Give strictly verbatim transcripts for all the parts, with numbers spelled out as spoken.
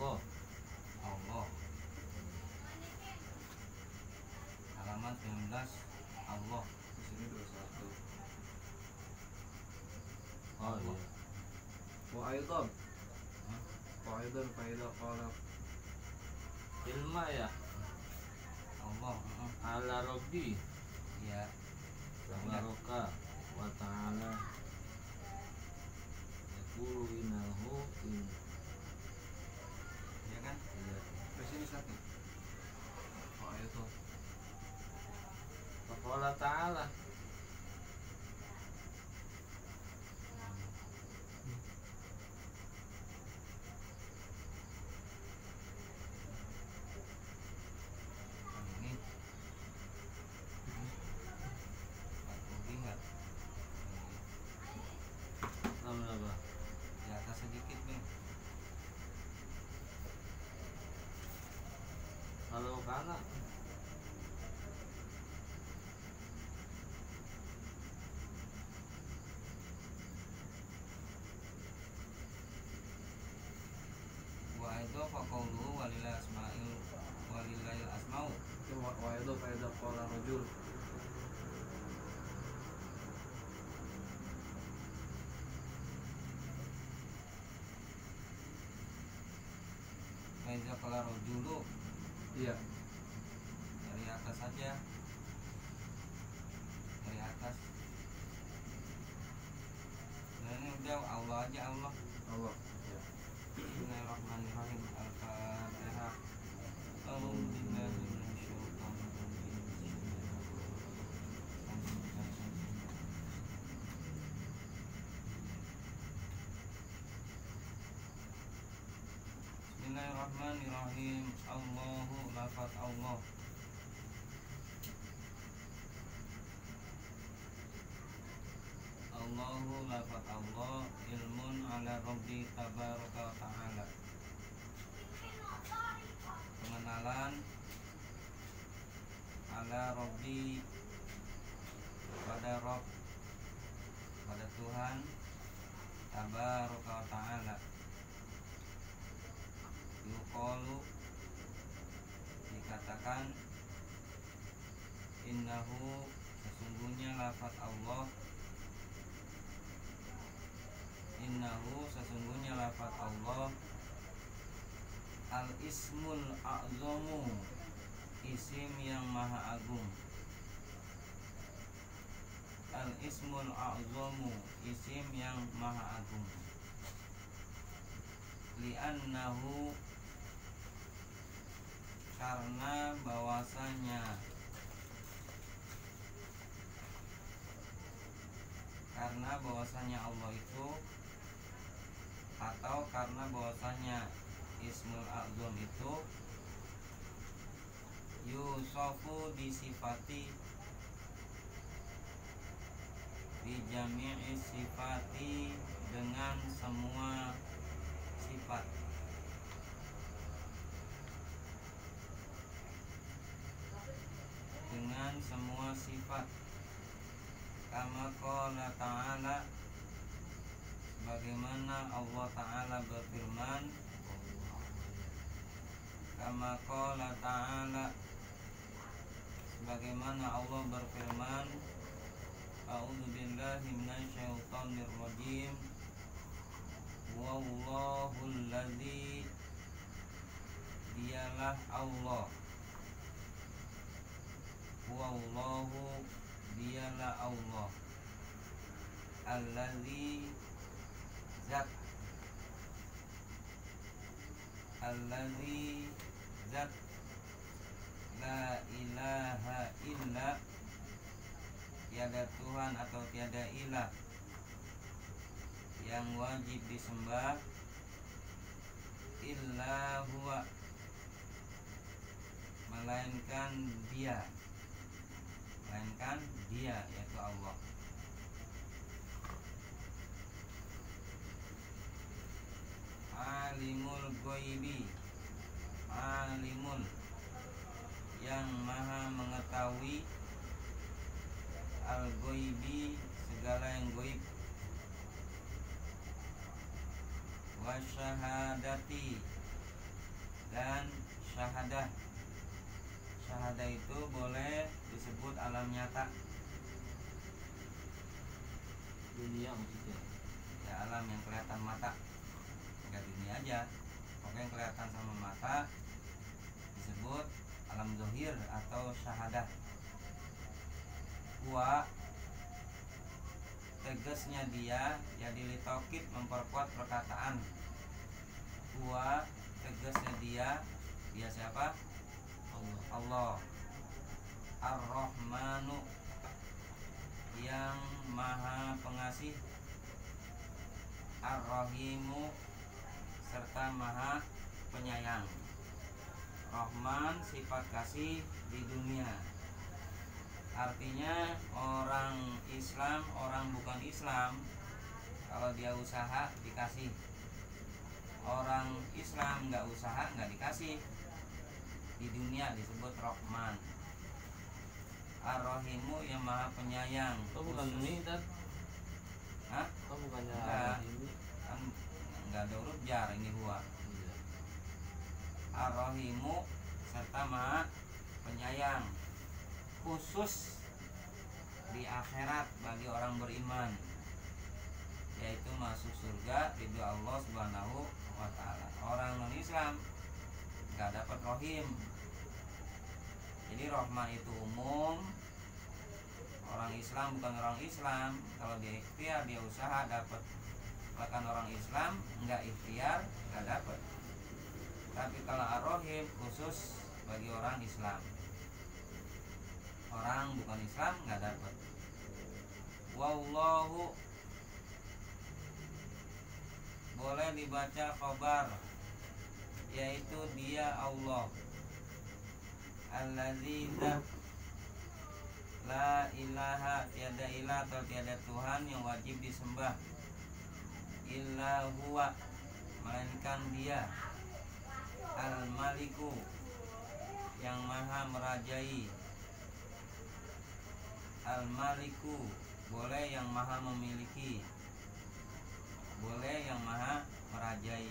Allah, Allah. Halaman sembilan belas, Allah. Di sini dua puluh satu. Allah. Wa aidan. Wa aidan faida qala. Ilma ya. Allah. Ala Rabbi. Ya. Tabaraka wa ta'ala. Yaqulu innahu in. Ya kan? Iya. Di sini satu. Wa aidan. Allah Ta'ala ini enggak di atas sedikit nih. Kalau kanan itu faqulu walillah asmaul walillahil asmaul wa yadu fa idza qala rajul fa idza qala rajulu. Iya, dari atas saja, dari atas. Nah, ini udah Allah aja, Allah Allah. Ya. Bismillahirrahmanirrahim. Al-Fatihah. Alhamdulillah. Bismillahirrahmanirrahim. Allahu lafaz Allah. Allahu lafaz Allah, ilmun ala Rabbi tabaraka wa ta'ala. Pengenalan ala Rabbi, pada Rabb, pada Tuhan tabaraka wa ta'ala. Yuqalu, dikatakan, innahu, sesungguhnya lafaz Allah. Innahu, sesungguhnya lafaz Allah. Al-ismul a'zamu, isim yang maha agung. Al-ismul a'zamu, isim yang maha agung. Li'annahu, karena bahwasanya, karena bahwasanya Allah itu, atau karena bahwasanya ismul a'zam itu yusofu disifati bijami'i sifati, dengan semua sifat. Dengan semua sifat. Kama qala ta'ala, bagaimana Allah Ta'ala berfirman. Kama qala ta'ala, bagaimana Allah berfirman. A'udzubillahi minasyaitonir rajim. Wallahul ladzi, dialah Allah. Wallahu, dialah Allah. Alladzi, zat. Alladzi, zat. La ilaha illa, tiada Tuhan atau tiada ilah yang wajib disembah. Illa huwa, melainkan dia, melainkan dia yaitu Allah. Alimul ghaibi, alimun, yang maha mengetahui. Al ghaibi, segala yang ghaib. Wasyahadati, dan syahadah. Syahadah itu boleh disebut alam nyata dunia maksudnya. Ya, alam yang kelihatan mata, enggak dunia aja. Pokoknya yang kelihatan sama mata disebut alam zahir atau syahadah. Wa tegasnya dia, ya dilitokit memperkuat perkataan. Wa tegasnya dia, dia siapa? Allah. Allah Ar-Rahmanu, yang maha pengasih. Ar-Rahimu, serta maha penyayang. Rahman sifat kasih di dunia. Artinya orang Islam, orang bukan Islam, kalau dia usaha dikasih. Orang Islam nggak usaha nggak dikasih. Di dunia disebut Rahman. Ar-Rahimu yang maha penyayang. Itu bukan ini, Tad? Hah? Itu bukannya Ar-Rahimu? Nggak ada huruf jar, ini huwa. Ar-Rahimu serta maha penyayang. Khusus di akhirat bagi orang beriman, yaitu masuk surga ridho Allah Subhanahu wa ta'ala. Orang non Islam nggak dapat rahim. Jadi Rahman itu umum. Orang Islam bukan orang Islam, kalau dia ikhtiar, dia usaha dapat. Bahkan orang Islam nggak ikhtiar nggak dapat. Tapi kalau Ar-Rahim khusus bagi orang Islam, orang bukan Islam nggak dapat. Wallahu boleh dibaca khobar, yaitu dia Allah. Allazi la ilaha, tiada ilah atau tiada Tuhan yang wajib disembah. Illa huwa, melainkan dia. Al-Maliku, yang maha merajai. Al-Maliku, boleh yang maha memiliki, boleh yang maha merajai.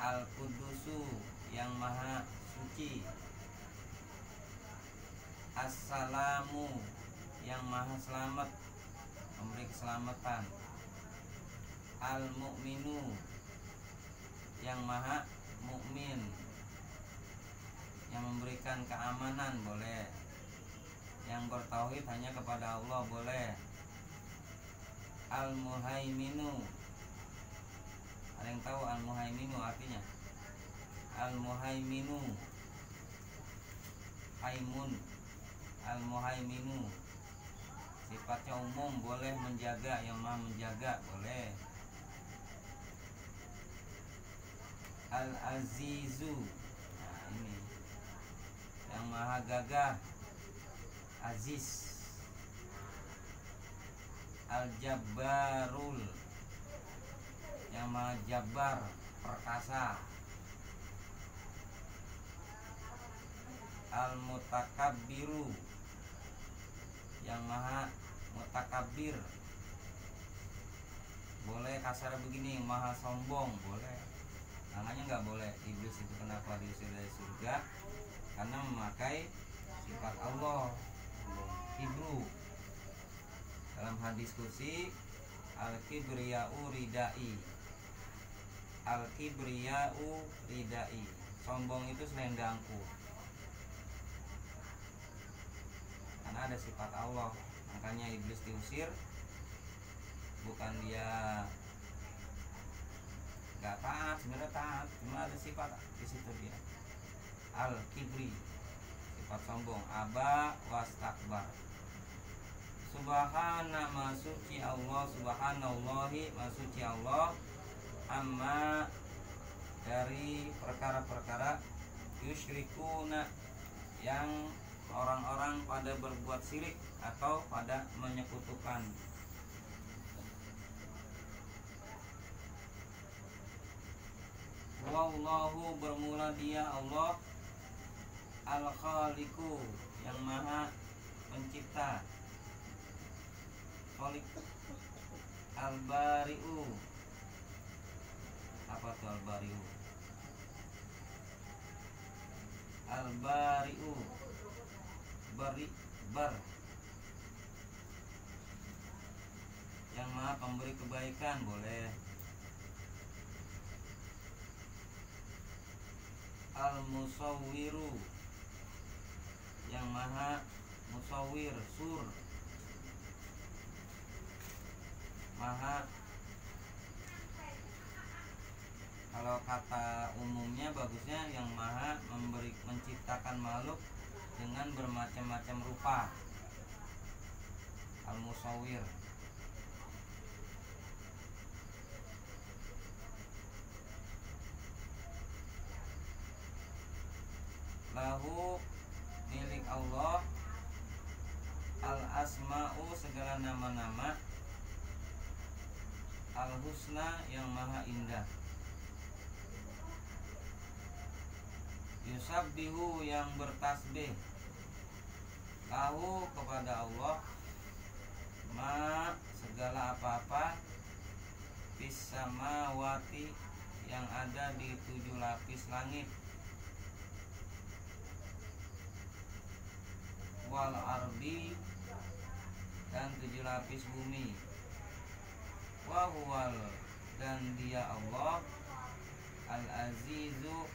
Al-Qudusu, yang maha suci. As-Salamu, yang maha selamat, memberi keselamatan. Al-Mu'minu, yang maha mukmin, yang memberikan keamanan, boleh. Yang bertauhid hanya kepada Allah, boleh. Al-Muhaiminu, ada yang tahu Al-Muhaiminu artinya? Al-Muhaiminu Haimun. Al-Muhaiminu sifatnya umum, boleh menjaga, yang maha menjaga, boleh. Al-Azizu, nah ini, yang maha gagah, aziz. Al-Jabbarul, yang maha jabar, perkasa. Al-Mutakabbiru, yang maha mutakabbir, boleh. Kasar begini, maha sombong, boleh. Makanya nggak boleh. Iblis itu kenapa diusir dari surga? Karena memakai sifat Allah, kibru. Dalam hadis kursi, al-kibriya'u ridai. Al-kibriya'u ridai, sombong itu selendangku. Karena ada sifat Allah, makanya iblis diusir. Bukan dia gak taat, sebenarnya taat, cuma ada sifat di situ dia. Al-kibri, sifat sombong. Aba wastakbar. Subhana, masuci Allah. Subhanallahi, masuci Allah. Amma, dari perkara-perkara. Yusyrikuna, yang orang-orang pada berbuat syirik atau pada menyekutukan. Wallahu, bermula dia Allah. Al-Khaliqu, yang maha pencipta. Al-Bari'u, apa tuh Al-Bari'u? Al-bari'u, bari, bar, yang maha pemberi kebaikan, boleh. Al-musawwiru, yang maha musawwir, sur, maha. Kalau kata umumnya bagusnya yang maha memberi, menciptakan makhluk dengan bermacam-macam rupa, al-musawwir. Lahu, milik Allah, al-asma'u, segala nama-nama, al-husna, yang maha indah, yusabbihu, yang bertasbih, lahu, kepada Allah, ma, segala apa-apa, fis samawati, yang ada di tujuh lapis langit, wal ardi, dan tujuh lapis bumi, wa huwal, dan dia Allah, al-azizu,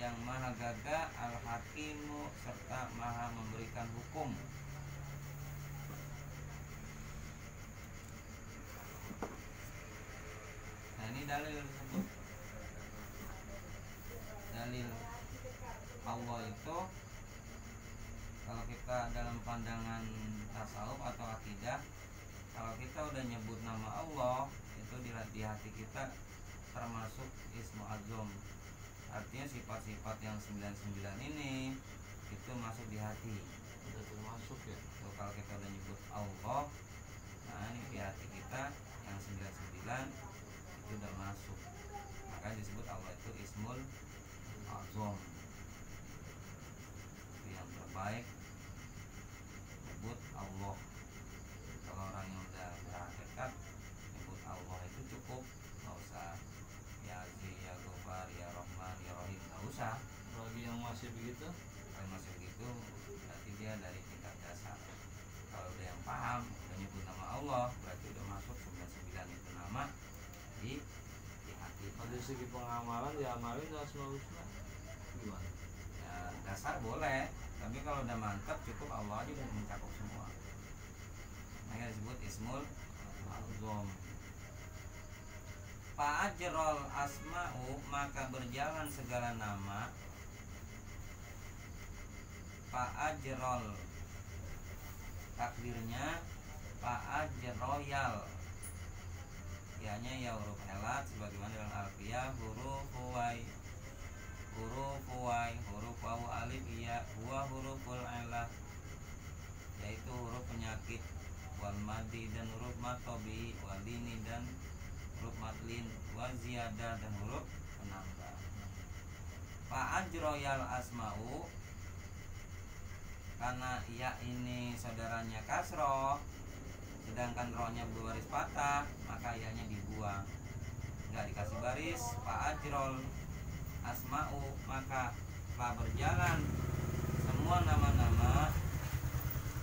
yang maha gagah, al-hakimu, serta maha memberikan hukum. Nah, ini dalil tersebut. Dalil Allah itu, kalau kita dalam pandangan tasawuf atau akidah, kalau kita udah nyebut nama Allah, itu di hati kita termasuk ismu azam. Artinya sifat-sifat yang sembilan puluh sembilan ini itu masuk di hati. Udah termasuk ya. Tuh, kalau kita udah nyebut Allah, nah ini di hati kita yang sembilan puluh sembilan itu udah masuk. Maka disebut Allah itu ismul azam. Yang terbaik nyebut Allah. Kalau orang yang udah berhakikat nyebut Allah itu cukup, nggak usah ya Aziz, ya Ghafar, ya Rahman, ya Rahim, nggak usah. Bagi yang masih begitu, kalau masih begitu berarti dia dari tingkat dasar. Kalau udah yang paham, udah nyebut nama Allah, berarti udah masuk sembilan puluh sembilan itu nama di di hati. Dari segi pengamalan ya amalin asmaul husna. Gimana? Ya dasar boleh, tapi kalau udah mantap cukup Allah aja udah mencakup semua. Makanya disebut ismul azam. Fa'ajrol asma'u, maka berjalan segala nama. Fa'ajrol, takdirnya fa'ajroyal, ianya ya huruf elat sebagaimana dalam alfiyah, huruf huwai, huruf huwai, huruf wawu alif iya, huwa huruful elat, yaitu huruf penyakit, wal madi dan huruf matobi, walini dan huruf madlin, wa ziyadah dan huruf penambah. Fa'ajroyal asma'u, karena ya ini saudaranya kasroh, sedangkan rohnya berbaris patah, maka ianya dibuang, nggak dikasih baris. Fa'ajrol asma'u, maka telah berjalan semua nama-nama,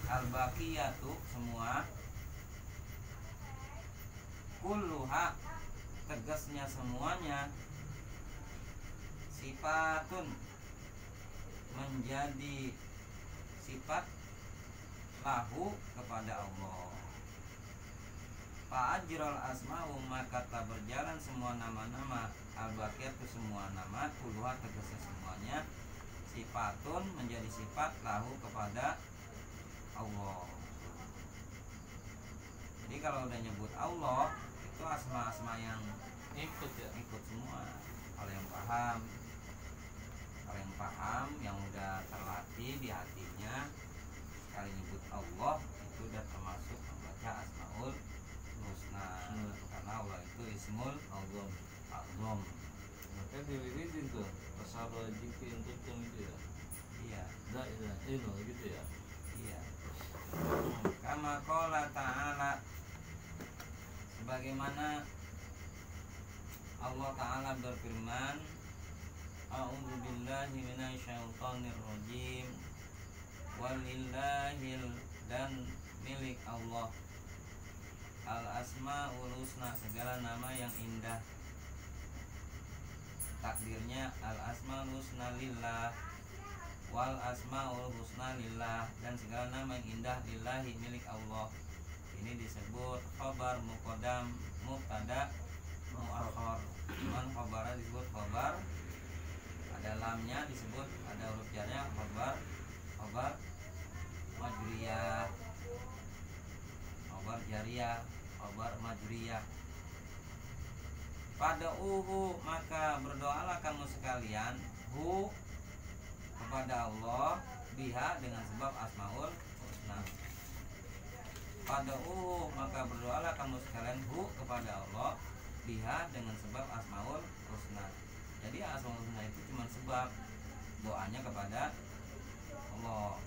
al-baqiyatu, semua, kulluha, tegasnya semuanya, sifatun, menjadi sifat, lahu, kepada Allah. Fa'ajrol asma'u, maka telah berjalan semua nama-nama, al-baqiyatu, semua nama, kulluha, tegasnya semuanya, sifatun, menjadi sifat, lahu, kepada Allah. Jadi kalau udah nyebut Allah, itu asma-asma yang ikut ya, ikut semua. Kalau yang paham, kalau yang paham, yang udah terlatih di hatinya, sekali nyebut Allah itu udah termasuk membaca asmaul husna. Hmm. Karena Allah itu ismul azam. Azam. Maka dilihatin tuh, pasal jikin tutum itu ya. Iya. Dah, dah, itu gitu ya. Iya. Kama qala ta'ala, sebagaimana Allah Ta'ala berfirman, أعوذ بالله من الشيطان الرجيم walillahil dan milik Allah al asmaul husna segala nama yang indah, takdirnya al asmaul husna lillah wal asmaul husna lillah dan segala nama yang indah lillahi milik Allah. Ini disebut khabar muqaddam, mubtada, muakhar. Cuman khabarnya disebut khabar, ada lamnya disebut, ada huruf jarnya khabar khabar majriyah, khabar jariyah, khabar majriyah. Pada uhu maka berdoalah kamu sekalian hu kepada Allah, biha dengan sebab asmaul husna. Pada uhu maka berdoalah kamu sekalian hu kepada Allah, biha dengan sebab asmaul husna. Jadi asmaul husna itu cuma sebab doanya kepada Allah,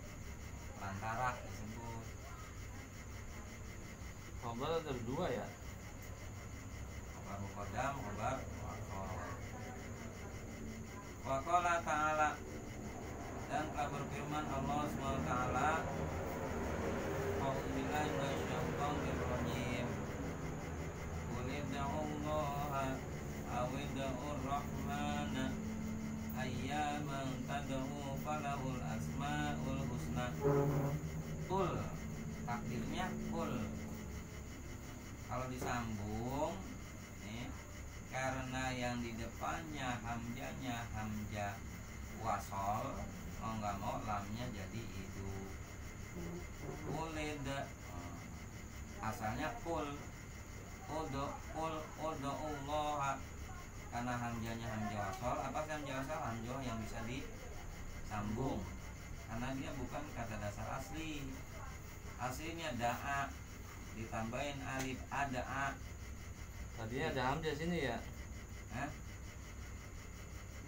perantara disebut. Khabar ada dua ya, khabar muqaddam, khabar muakhar. Wa qala ta'ala dan telah berfirman Allah Subhanahu wa ta'ala, qaulillahi minasyaitonir rajim, qul ida'ullaha aw ida'ur rahmana ayyaman tad'u falahul asmaul husna. Qul takdirnya qul, kalau disambung nih, karena yang di depannya hamzahnya hamzah wasol, mau nggak mau lamnya jadi itu. Qulid asalnya qul, udu qul udu Allah, karena hamzahnya hamzah wasol. Apa sih hamzah wasol? Hamzah yang bisa disambung, karena dia bukan kata dasar asli. Aslinya da'a ditambahin alif ada'a. Tadinya ada hamzah sini ya? Hah?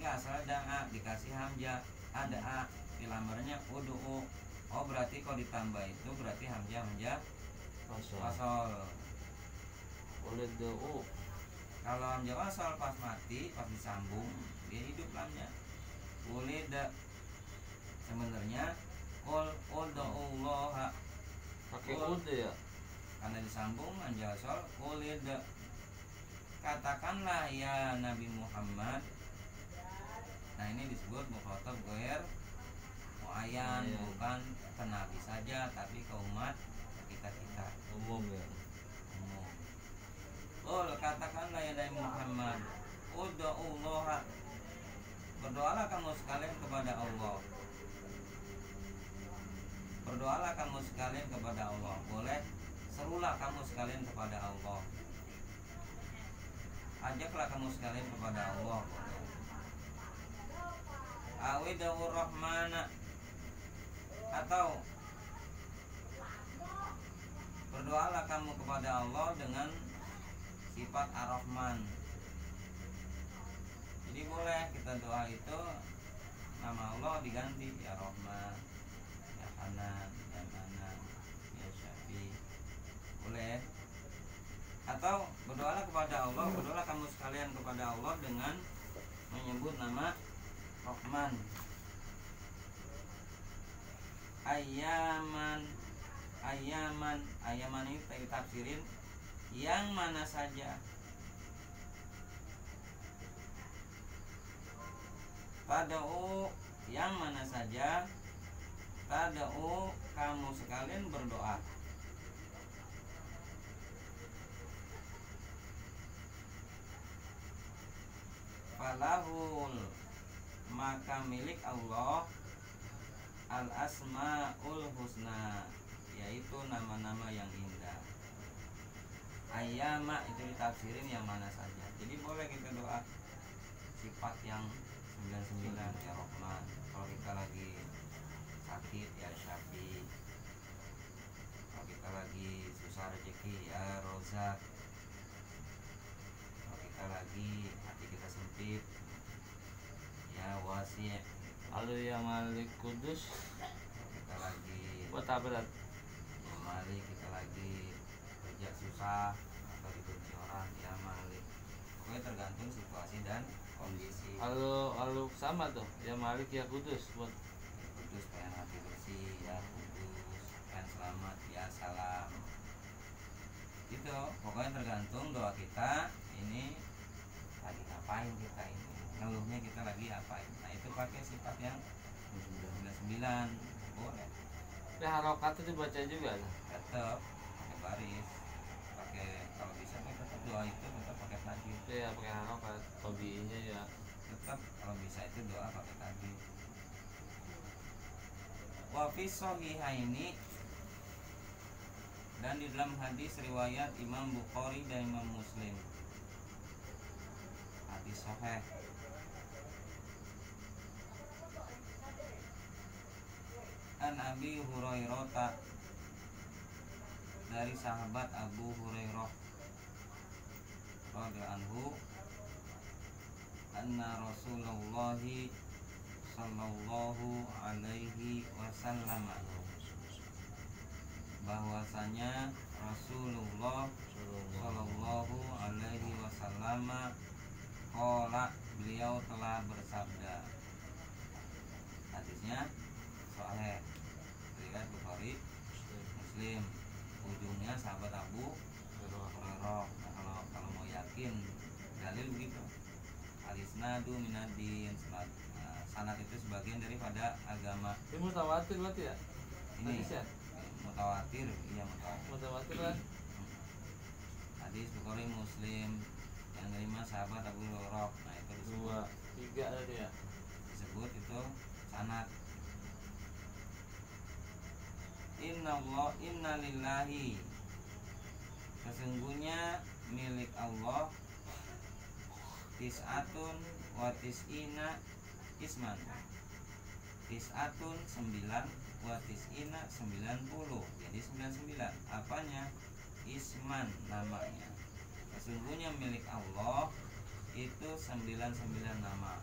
Enggak, salah, da'a dikasih hamzah, ada'a dilambarnya udu'u. Oh berarti kalau ditambah itu berarti hamzah hamzah wasol. Udu'u kalau hamzah wasol pas mati, pas disambung dia hidup lamnya. Ulida sebenarnya qul udullaha pakai ud ya, karena disambung hamzah wasol. Ulida katakanlah ya Nabi Muhammad. Nah ini disebut mukhatab ghair muayyan, bukan ke nabi saja tapi ke umat kita-kita umum ya. Umum. Qul katakanlah ya Nabi Muhammad, udullaha berdoalah kamu sekalian kepada Allah. Berdoalah kamu sekalian kepada Allah. Boleh serulah kamu sekalian kepada Allah. Ajaklah kamu sekalian kepada Allah. Awidaur Rahmana atau berdoalah kamu kepada Allah dengan sifat Ar-Rahman. Jadi boleh kita doa itu nama Allah diganti ya Rahman, ya Hanan, ya Manan, ya Syafi. Boleh. Atau berdoalah kepada Allah, berdoalah kamu sekalian kepada Allah dengan menyebut nama Rahman. Ayyaman, Ayyaman, Ayyaman ini kita tafsirin yang mana saja. Tada'u yang mana saja, tada'u kamu sekalian berdoa. Falahul maka milik Allah al asmaul husna, yaitu nama-nama yang indah. Ayyama itu ditafsirin yang mana saja. Jadi boleh kita doa sifat yang sembilan puluh sembilan ya Rahman, kalau kita lagi sakit ya Syafi, kalau kita lagi susah rezeki ya Rozak, kalau kita lagi hati kita sempit ya Wasi', kalau ya Malik Kudus, kalau kita lagi Watabarat ya Malik, kita lagi kerja susah atau dikunci orang ya Malik. Pokoknya tergantung situasi dan kondisi. Kalau kalau sama tuh, ya Malik ya Kudus, buat Kudus pengen hati bersih, ya Kudus pengen selamat, ya salam. Gitu, pokoknya tergantung doa kita ini lagi ngapain, kita ini ngeluhnya kita lagi apain. Nah itu pakai sifat yang sembilan puluh sembilan boleh. Nah harokat itu dibaca juga lah. Tetap pakai baris, pakai kalau bisa tetap doa itu tetap pakai tajwid. Iya pakai harokat, tobiinnya ya. Tetap kalau bisa itu doa pakai tajwid. Wa fi shahihaini, dan di dalam hadis riwayat Imam Bukhari dan Imam Muslim, hadis sahih. An Abi Hurairah, dari sahabat Abu Hurairah radhiyallahu anhu, anna Rasulullah sallallahu alaihi wasallam, bahwasanya Rasulullah Shallallahu Alaihi Wasallam qala, beliau telah bersabda. Hadisnya sahih, riwayat Bukhari, Muslim. Ujungnya sahabat Abu Hurairah. Nah, kalau kalau mau yakin dalil begitu. Al-isnadu minad-din, sanad itu sebagian daripada agama. Ini mutawatir berarti ya? Ini hadisnya? Mutawatir, iya mutawatir. Mutawatir kan? Hadis Bukhari Muslim, yang kelima sahabat Abu Hurairah. Nah itu disebut. Dua, tiga tadi ya. Disebut itu sanad. Inna Allah, inna lillahi, sesungguhnya milik Allah, tis'atun wa tis'ina isman, tis'atun sembilan, watis'ina sembilan puluh, jadi sembilan puluh sembilan. Apanya? Isman namanya. Sesungguhnya milik Allah itu sembilan puluh sembilan nama.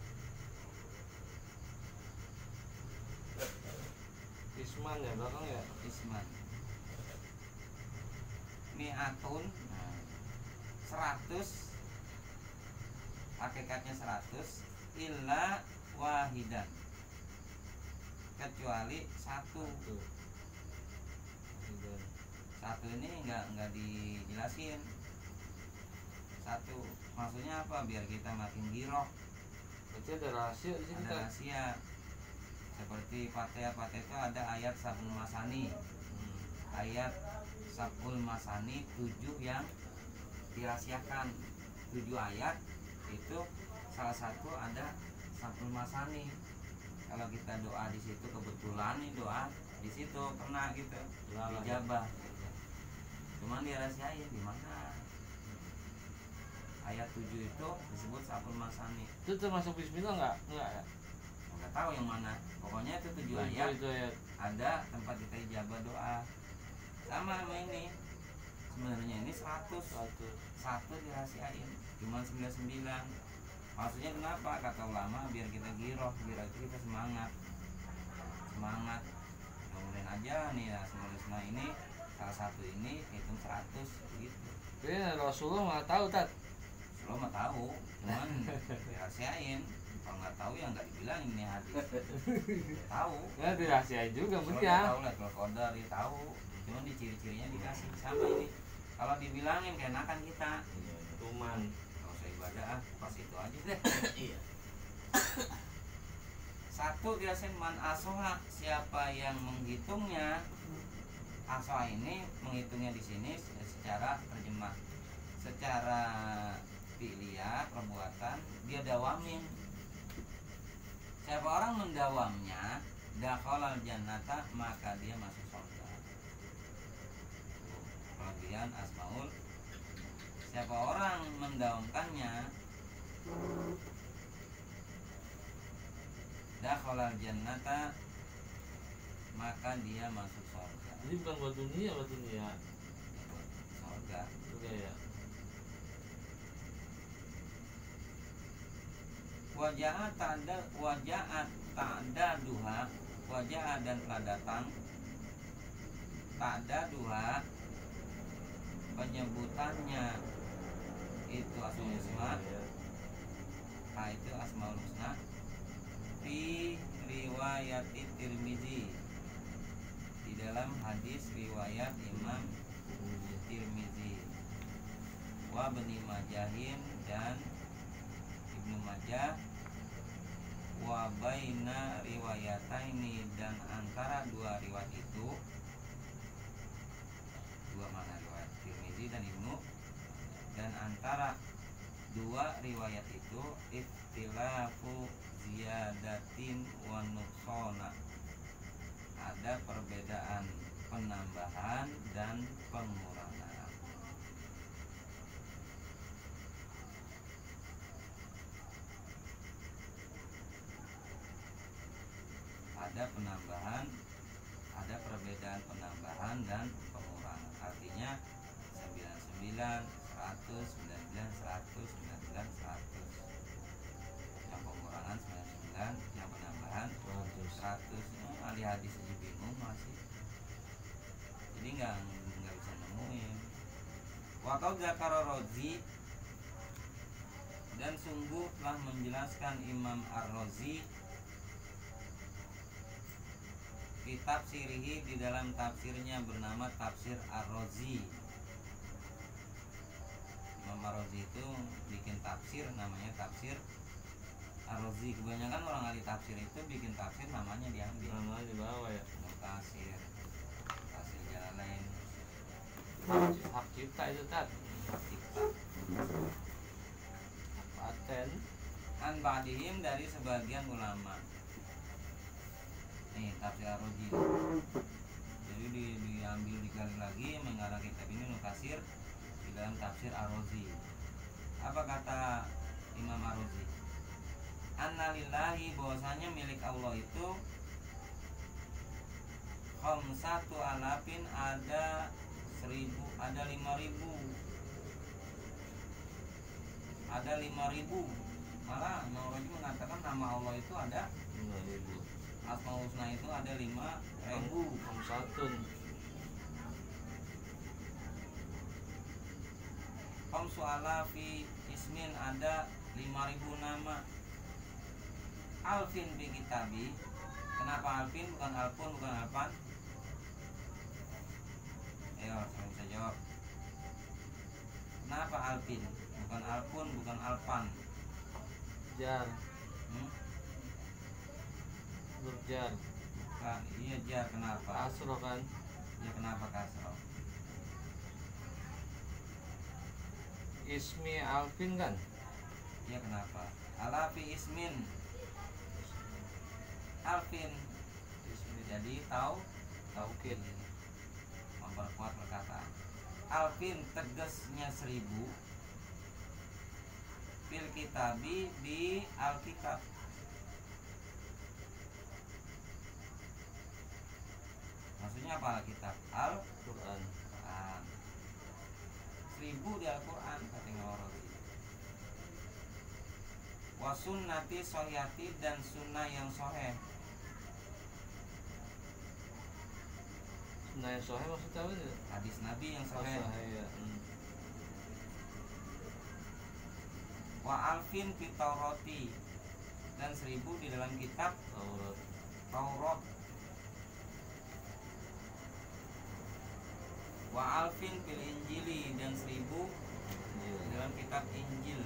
Isman ya belakang ya? Isman. Mi'atun, nah, seratus, hakikatnya seratus, illa wahidan, kecuali satu. Satu ini nggak nggak dijelasin. Satu maksudnya apa? Biar kita makin giroh. Itu ada rahasia di sini. Ada rahasia. Seperti fatihah-fatihah itu ada ayat Sabul Masani. Ayat Sabul Masani tujuh yang dirahasiakan. Tujuh ayat itu salah satu ada Sabul Masani. Kalau kita doa di situ kebetulan nih doa di situ kena gitu, dijabah. Cuman dirahasiain di mana? Ayat tujuh itu disebut Sabul Masani. Itu termasuk bismillah nggak? Nggak ya? Nggak tahu yang mana. Pokoknya itu tujuh ayat. ayat. Ada tempat kita ijabah doa. Sama sama ini. Sebenarnya ini seratus. Satu dirahasiain. Cuman sembilan sembilan. Maksudnya kenapa? Kata ulama biar kita giroh, biar kita semangat, semangat. Kemudian aja nih, ya, semua ini salah satu ini hitung seratus gitu. Jadi Rasulullah nggak tahu tat? Rasulullah nggak tahu, cuman dirahasiain. Kalau nggak tahu ya nggak dibilangin nih hati. Tahu? Nggak dirahasiain juga mungkin ya? Tahu lah, kalau kodar dia tahu. Cuman di ciri-cirinya dikasih sama ini. Kalau dibilangin kenakan kita. Cuman. Ibadah pas itu aja deh. Iya. Satu biasanya man asoha, siapa yang menghitungnya. Asoha ini menghitungnya di sini secara terjemah, secara pilihan perbuatan dia dawamin. Siapa orang mendawamnya, dakhala jannata, maka dia masuk surga. Bagian asmaul, siapa orang mendawamkannya, dakhala jannata, maka dia masuk surga. Jadi bukan buat dunia, buat dunia. Surga. Surga ya. Wajah tanda, wajah tanda duha, wajah dan telah datang. Tanda duha, penyebutannya itu asmaul husna, itu asmaul husna fi riwayati Tirmizi, di dalam hadis riwayat Imam Tirmizi, wa Ibnu Majahin dan Ibnu Majah, wa baina riwayataini, dan antara dua riwayat itu, dua mana riwayat Tirmizi dan Ibnu, dan antara dua riwayat itu ikhtilafu ziyadatin wa nuqsana, ada perbedaan penambahan dan pengurangan. Ada penambahan, ada perbedaan penambahan dan pengurangan. Artinya sembilan puluh sembilan, seratus, sembilan puluh sembilan, seratus, yang pengurangan sembilan puluh sembilan, yang penambahan seratus. Ahli hadis aja bingung masih, jadi nggak nggak bisa nemuin. Wakau Zakara Razi, dan sungguh telah menjelaskan Imam Ar-Razi kitab sirihi di dalam tafsirnya bernama Tafsir Ar-Razi. Imam Ar-Razi itu bikin tafsir namanya Tafsir Ar-Razi. Kebanyakan orang ahli tafsir itu bikin tafsir namanya diambil, namanya dibawa ya, Mutasir, Mutasir jalan lain, hak cipta itu tat, hak cipta, paten. An ba'dihim, dari sebagian ulama. Nih Tafsir Ar-Razi. Jadi di, diambil dikali lagi mengarah kitab ini Mutasir di dalam Tafsir Ar-Razi. Apa kata Imam Ar-Razi? Anna lillahi, bahwasanya milik Allah itu khamsatu alafin, ada seribu, ada lima ribu, ada lima ribu. Malah Imam Razi mengatakan nama Allah itu ada lima ribu, asmaul husna itu ada lima ribu. Khamsatun, khamsu alafi ismin, ada lima ribu nama. Alfin bi kitabi, kenapa alfin bukan alfun bukan alfan? Ayo saya bisa jawab. Kenapa alfin bukan alfun bukan alfan? Jar. Hmm? Berjar. Bukan, iya jar kenapa? Kasro kan? Ya kenapa kasro? Ismi alfin kan? Iya kenapa? Alafi ismin alfin, jadi tau taukin, memperkuat perkataan. Alfin tegasnya seribu, fil kitabi di Alkitab, maksudnya apa Alkitab? Al Quran, Quran. Seribu di Al Quran kata Ngawarodi. Wasunnati sohyati, dan sunnah yang soheh. Nah, yang sohih maksudnya apa itu? Hadis Nabi yang sohih. Hmm. Wa alfin fi Taurati, dan seribu di dalam kitab Taurat. Taurat. Wa alfin fil Injili, dan seribu yeah. di dalam kitab Injil.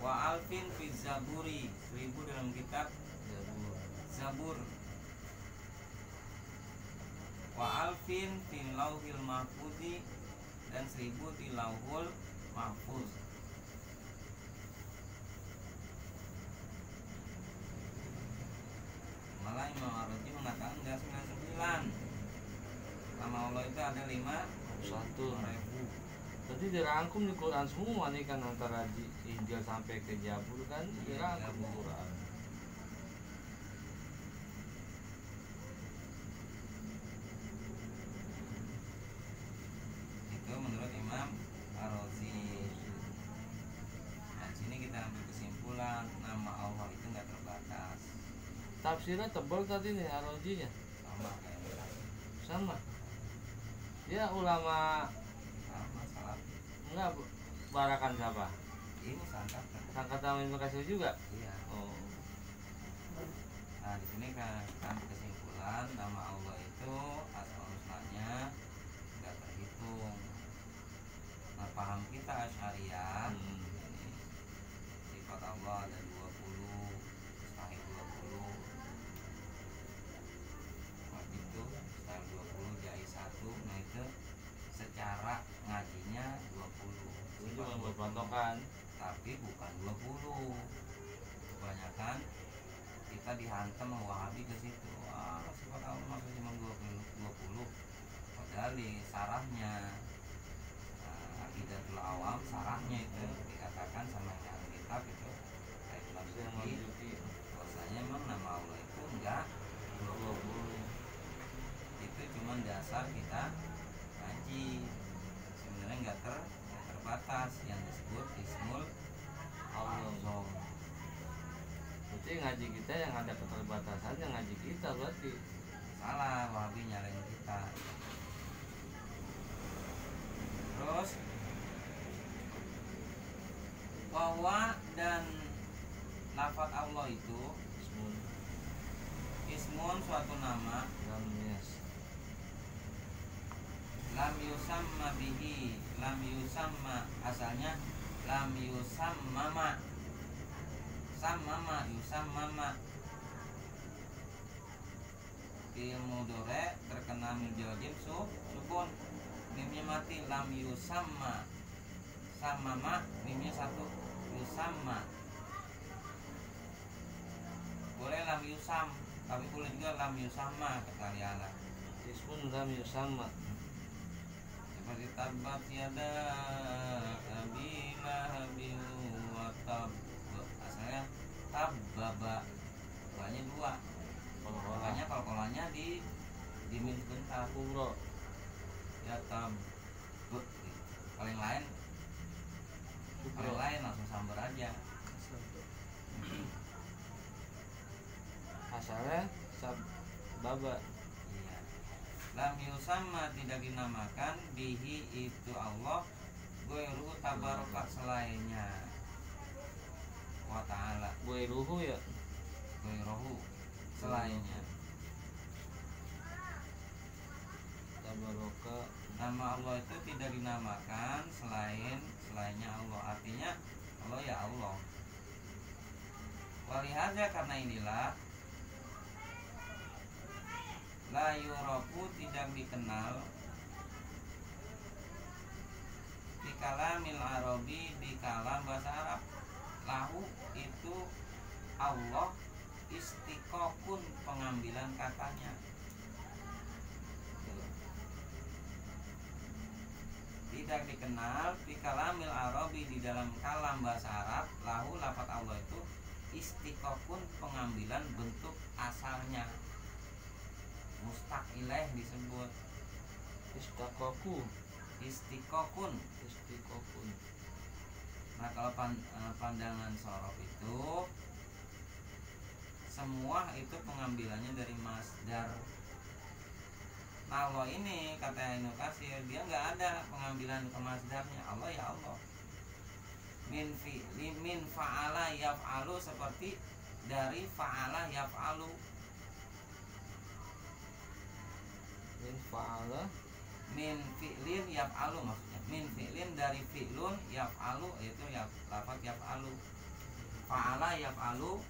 Wa alfin fi Zaburi, seribu dalam kitab Zabur. Zabur. Wa alfin fil lauhil mahfuzi, dan seribu di lauhul mahfuz. Malah Imam Ar-Razi mengatakan enggak sembilan puluh sembilan, nama Allah itu ada lima satu ribu. Jadi dirangkum di Quran semua nih kan, antara di Injil sampai ke Zabur kan dirangkum di Quran. Menurut Imam Ar-Razi. Nah, sini kita ambil kesimpulan nama Allah itu nggak terbatas. Tafsirnya tebal tadi nih Ar-Razinya. Sama kayak sama. Dia ulama. Sama salah. Enggak barakan siapa? Iya, seangkatan. Seangkatan sama Bekasi juga? Iya. Oh. Nah, di sini kan kesimpulan nama Allah itu asma-usmanya nggak terhitung. Nah, paham kita Asy'ariyah, hmm. ini sifat Allah ada dua puluh, mustahil dua puluh. Waktu itu mustahil dua puluh, jaiz satu. Nah, itu secara ngajinya dua puluh. Itu cuma buat pantokan, tapi bukan dua puluh. Kebanyakan kita dihantam Wahabi ke situ. Wah, sifat Allah maksudnya cuma dua puluh, padahal di sarahnya uh, Aqidatul Awam, sarahnya itu dikatakan sama yang kitab itu kayak Majuki, bahwasanya memang nama Allah itu enggak dua puluh. Itu cuma dasar kita ngaji, sebenarnya enggak ter, enggak terbatas yang disebut Ismul Allah. Berarti ngaji kita yang ada keterbatasan, yang ngaji kita berarti salah, Wahabi nyalain kita. Terus bahwa dan lafaz Allah itu ismun, ismun suatu nama, lam yus lam yusamma bihi, lam yusamma asalnya lam yusammama, samama yusammama ilmu dore terkena miljojim su sukun, mimnya mati, lam yusamma samama mimnya satu, yusamma boleh lam yusam, tapi boleh juga lam yusamma kata Riala ismun lam yusamma seperti tabat yada abi lahabin wa tab. Asalnya tab baba, banyak dua. Makanya kalau kolanya di dimin bentar kubro. Ya tab but. Kalau yang lain, kalau yang lain langsung sambar aja. Asalnya sab baba. Iya. Lam yusamma tidak dinamakan bihi itu Allah, ghairu tabaraka selainnya wa ta'ala, ghairuhu ya, ghairuhu selainnya. Tabaraka, nama Allah itu tidak dinamakan selain selainnya Allah, artinya Allah ya Allah. Walihaza karena inilah la yurafu tidak dikenal di kalamil arabi, di kalam bahasa Arab, lahu itu Allah istiqokun pengambilan katanya, tidak dikenal di kalamil arabi, di dalam kalam bahasa Arab, lahu lafat Allah itu istiqokun pengambilan bentuk asalnya, mustaq ilaih disebut istiqoku, istiqokun, istiqokun. Nah, kalau pandangan sorof itu semua itu pengambilannya dari masdar. Nah, Allah ini kata Ibnu Katsir, dia nggak ada pengambilan ke masdarnya. Allah ya Allah. Min fi min fa'ala yaf'alu, seperti dari fa'ala yaf'alu. Min fa'ala, min fi'lin yaf'alu, maksudnya min fi'lin dari fi'lun yaf'alu, yaitu yaf, lafaz yaf'alu, fa'ala yaf'alu,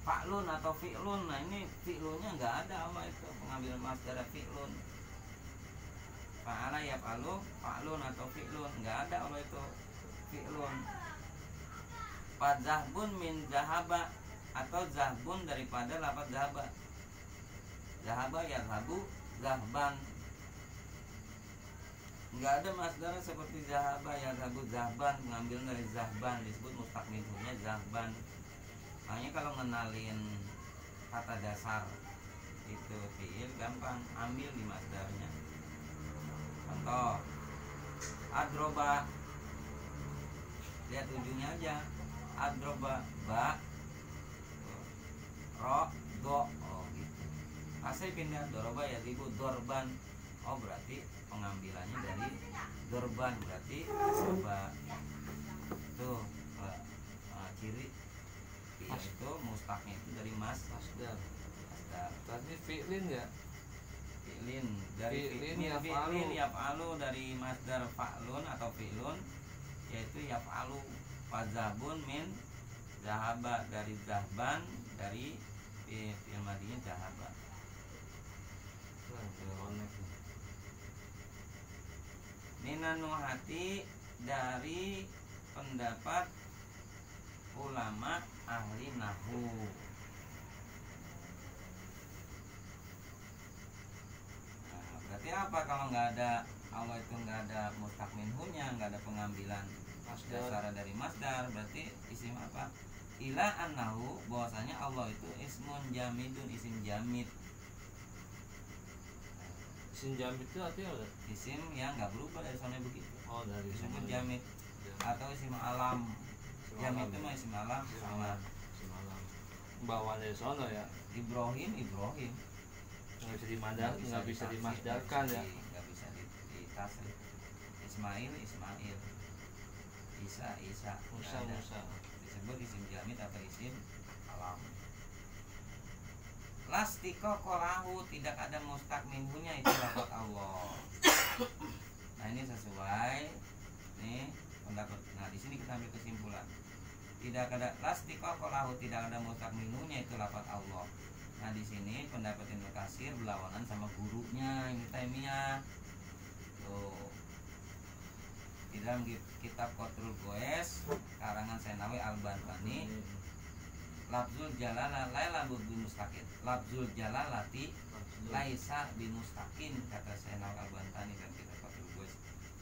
fa'lun atau fi'lun. Nah, ini fi'lunnya nggak ada sama itu pengambilan masdar fi'lun, fa'ala yaf'alu, fa'lun atau fi'lun, nggak ada sama itu fi'lun. Fadzahbun min zahaba, atau zahbun daripada lafaz zahaba, zahaba yazhabu, zahban, nggak ada masdar seperti zahaba ya zabu, zahban mengambil dari zahban, disebut mustaq minhunya zahban. Makanya kalau ngenalin kata dasar itu fiil gampang, ambil di masdarnya. Contoh adroba, lihat ujungnya aja, adroba ba ro do, oh gitu. Asli pindah doroba ya ibu dorban, oh berarti pengambilannya dari dorban, berarti coba itu itu uh, uh, ciri itu mustaknya itu dari mas masdar. Tadi fi'lin ya? Fi'lin dari fi'lin yaf'alu yaf'alu dari masdar fa'lun atau fi'lun yaitu yaf'alu. Fazabun min zahaba dari zahban dari fi'il madinya zahaba. Minanuhati dari pendapat ulama ahli nahwu. Nah, berarti apa kalau nggak ada Allah itu nggak ada mustaq minhunya, nggak ada pengambilan dasar dari masdar, berarti isim apa? Ila annahu, bahwasanya Allah itu ismun jamidun, isim jamid. Isim jamid itu artinya apa? Isim yang nggak berubah dari sana begitu. Oh, dari isim jamid atau isim alam. Isim jamid itu mah isim alam. Isim alam. Isim alam. Bawaan dari sana ya. Ibrahim, Ibrahim. Nggak bisa dimadar, nggak bisa dimasdarkan ya. Nggak bisa ditasrif. Ismail, Ismail. Isa, Isa. Musa, Musa. Disebut isim jamid atau isim alam. Lastiko kolahu, tidak ada mustaq minhunya, itu pendapat Allah. Nah ini sesuai nih pendapat. Nah di sini kita ambil kesimpulan. Tidak ada lastiko kolahu, tidak ada mustaq minhunya, itu pendapat Allah. Nah di sini pendapat Ibnu Katsir berlawanan sama gurunya Ibnu Taimiyah. Tuh di dalam kitab Qatrul Goes karangan Senawi Al-Bantani. Lafzul jalala laila bin mustaqin. Lafzul jalalati laisa bin mustaqin, kata Senawi Al-Bantani dan kita Qatrul Goes.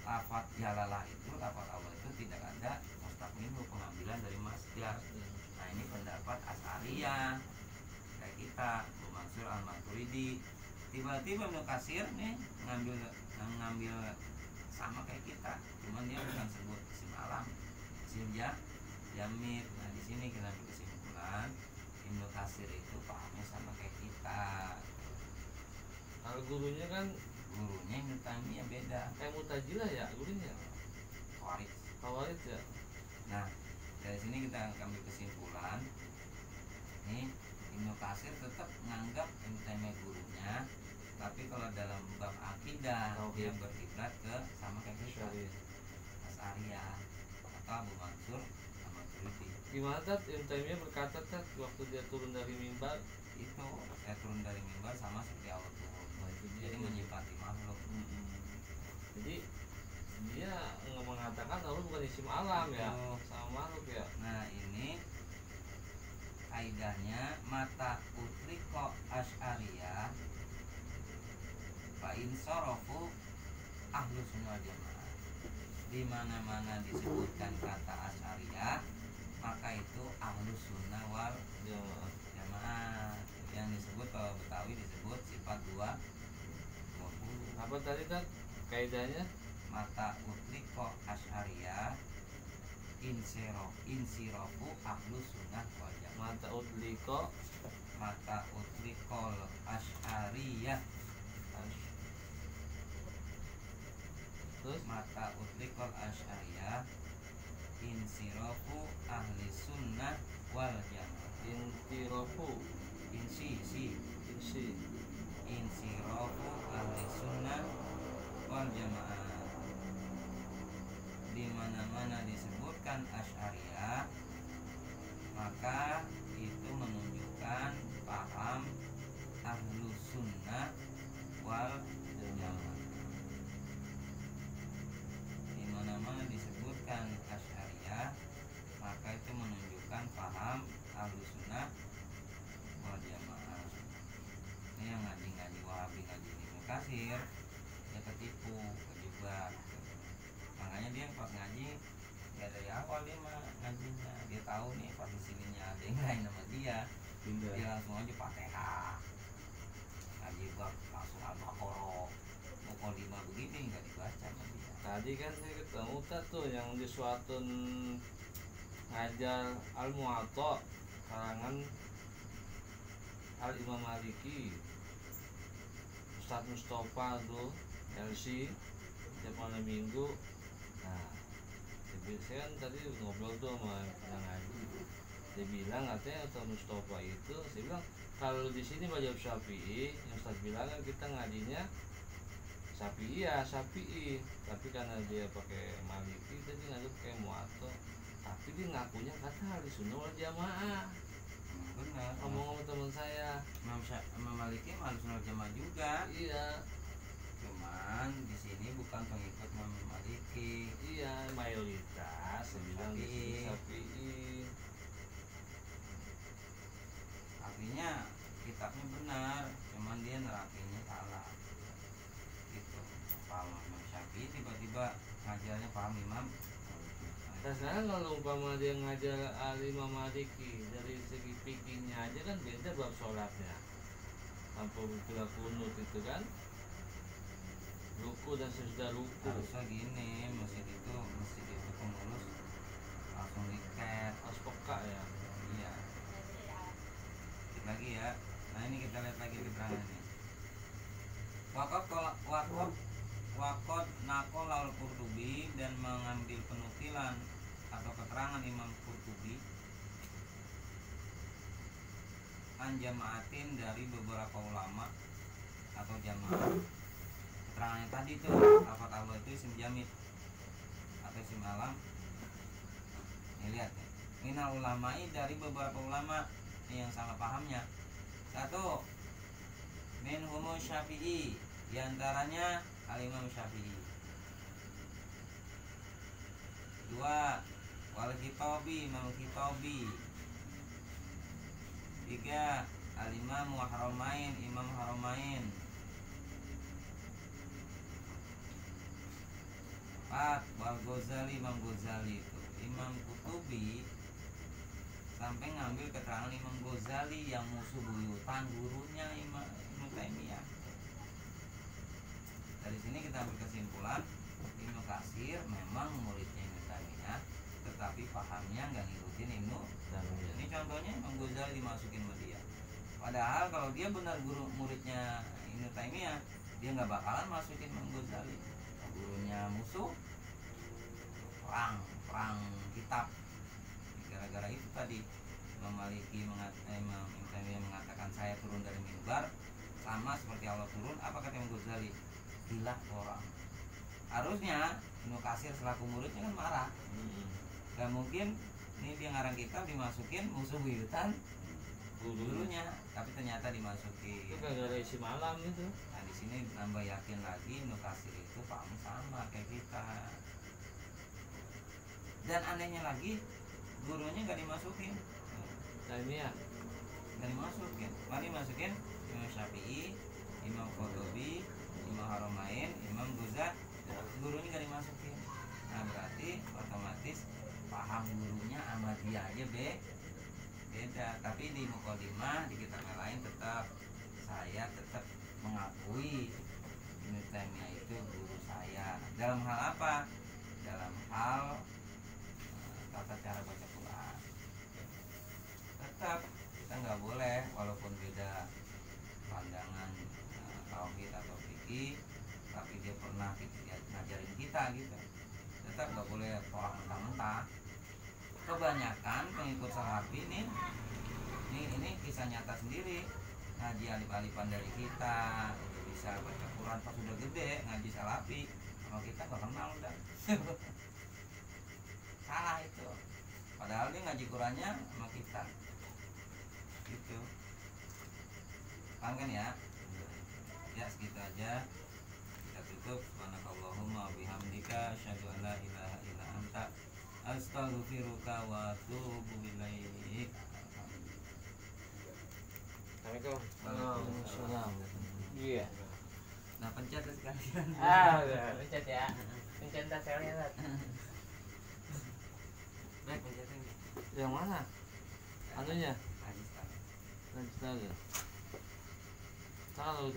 Lafaz jalalah itu, lafaz Allah itu tidak ada mustaqminhu, pengambilan dari masdar. Nah, ini pendapat Asy'ariyah kayak kita, Abu Mansur Al-Maturidi. Tiba-tiba Ibnu Katsir nih ngambil ngambil sama kayak kita, cuman dia bukan sebut isim alam, isim jamid. Nah di sini kita ambil kesimpulan, Ibnu Katsir itu pahamnya sama kayak kita. Kalau gurunya kan, gurunya Ibnu Taimiyah beda. Kayak Mu'tazilah ya gurunya, Khawarij, Khawarij ya. Nah dari sini kita ambil kesimpulan, nih Ibnu Katsir tetap menganggap Ibnu Taimiyah gurunya. Tapi kalau dalam bab akidah dia berkiblat ke sama kayak kita, Asy'ariyah atau Abu Mansur Al-Maturidi. Gimana Tat? Ibnu Taimiyah berkata Tat waktu dia turun dari mimbar itu, saya turun dari mimbar sama seperti Allah turun. Jadi menyifati makhluk. Jadi dia mengatakan Allah bukan isim alam ya, sama makhluk ya. Nah ini kaidahnya mata utriko Asy'ariyah insorofu ahlu sunnah jamaah. Di mana-mana disebutkan kata Asy'ariyah, maka itu ahlu sunnah wal jamaah. Yang disebut kalau Betawi disebut sifat dua. Apa tadi kan kaidahnya? Mata utriko Asy'ariyah insorof insorofu ahlu sunnah wal jamaah. Mata utriko mata utriko Asy'ariyah. Terus mata utrikol Asy'ariyah insirofu ahli sunnah wal jamaah. Insirofu insi si insi insirofu ahli sunnah wal jamaah. Di mana-mana disebutkan Asy'ariyah, maka itu menunjukkan paham ahlu sunnah wal jamaah. Mana-mana disebutkan Asy'ariyah, maka itu menunjukkan paham Ahlus Sunnah wal Jamaah. Ini yang ngaji-ngaji Wahabi, ngaji Ibnu Katsir, dia ketipu, kejebak. Makanya dia pas ngaji ya dari awal dia mah ngajinya, dia tahu nih pasti sininya ada yang lain sama dia, dia langsung aja pakai H ngaji bab langsung Al-Baqarah pokok lima begini nggak dibaca. Tadi kan saya ketemu tuh yang di suatu ngajar Al-Muwatta karangan Al-Imam Maliki, Ustadz Mustafa tuh L C tiap malam minggu. Nah, dia kan tadi ngobrol tuh sama Kang Haji, dia bilang katanya atau Mustafa itu, dia bilang kalau di sini mazhab Syafi'i, yang Ustaz bilang kan kita ngajinya Syafi'i ya Syafi'i, tapi karena dia pakai Maliki tadi ngaji kayak Mu'ato, tapi dia ngakunya kata ahli sunnah wal jamaah. Benar. Ngomong sama teman saya, Imam Maliki ahli sunnah wal jamaah juga. Iya. Cuman di sini bukan pengikut Imam Maliki. Iya, mayoritas bilang Syafi'i. Artinya kitabnya benar, cuman dia nerapinya salah. Gitu. Paham Imam Syafi'i tiba-tiba ngajarnya paham Imam. Nah, sekarang kalau umpama dia ngajar Imam Maliki dari segi pikirnya aja kan beda bab sholatnya, tanpa bila kunut itu kan. Ruku dan sesudah ruku harusnya gini, masjid itu masjid itu pengurus langsung diket harus peka ya. Iya lagi ya, nah ini kita lihat lagi keterangan ini. Wakot wakot wakot nakol al Qurtubi dan mengambil penutilan atau keterangan Imam Qurtubi an jamaatin dari beberapa ulama atau jamaah. Keterangannya tadi itu lafaz Allah itu isim jamid atau isim alam. Ini lihat nih, minal ulama'i dari beberapa ulama yang salah pahamnya. Satu, min humu Syafi'i, diantaranya al-Imam Syafi'i. Dua, wal Khitabi, Imam Khitabi. Tiga, al-Imam wa Haramain, Imam Haramain. Empat, Wal Ghazali, Imam Ghazali itu. Imam Qurtubi sampai ngambil keterangan Imam Ghazali yang musuh buyutan gurunya Imam Ibnu Taimiyah. Dari sini kita ambil kesimpulan Ibnu Katsir memang muridnya Ibnu Taimiyah, tetapi pahamnya nggak ngikutin Ibnu Taimiyah. Ini contohnya Imam Ghazali dimasukin sama dia. Padahal kalau dia benar guru muridnya Ibnu Taimiyah, dia nggak bakalan masukin Imam Ghazali. Gurunya musuh, perang perang kitab. Gara-gara itu tadi Imam Maliki mengatakan saya turun dari mimbar sama seperti Allah turun. Apa kata Imam Ghazali? Bilah orang. Harusnya Ibnu Katsir selaku muridnya kan marah. Gak mungkin ini dia ngarang kitab dimasukin musuh buyutan gurunya, tapi ternyata dimasuki itu gara-gara isi malam itu. Nah di sini nambah yakin lagi Ibnu Katsir itu paham sama kayak kita. Dan anehnya lagi gurunya nggak dimasukin, Taimiyah nggak dimasukin, mari masukin Imam Syafi'i, Imam Qurtubi, Imam Haramain, Imam Ghazali, gurunya nggak dimasukin. Nah berarti otomatis paham gurunya sama dia aja be. Beda, tapi di mukodimah di kitab lain tetap saya tetap mengakui Ibnu Taimiyah itu guru saya. Dalam hal apa? Dalam hal uh, tata cara baca Quran. Tetap kita nggak boleh walaupun beda pandangan uh, tauhid atau fikih, tapi dia pernah ngajarin kita gitu. Tetap nggak boleh tolak mentah-mentah. Kebanyakan pengikut Salafi ini, ini, ini kisah nyata sendiri. Ngaji alip-alipan dari kita, udah bisa baca Quran pas udah gede, ngaji Salafi. Kalau kita gak kenal udah. Salah itu. Padahal dia ngaji Qurannya sama kita. Gitu. Paham kan ya? Ya segitu aja. Kita tutup. Subhanakallahumma bihamdika, asyhadu an la ilaha illa anta. Astaghfiruka wa atubu ilaik. Assalamualaikum. Waalaikumsalam. Iya. Nah pencet sekalian. Ah, pencet ya. Pencet tasnya. Baik, pencetin. Yang mana? Anunya? Lanjut lagi. Kalau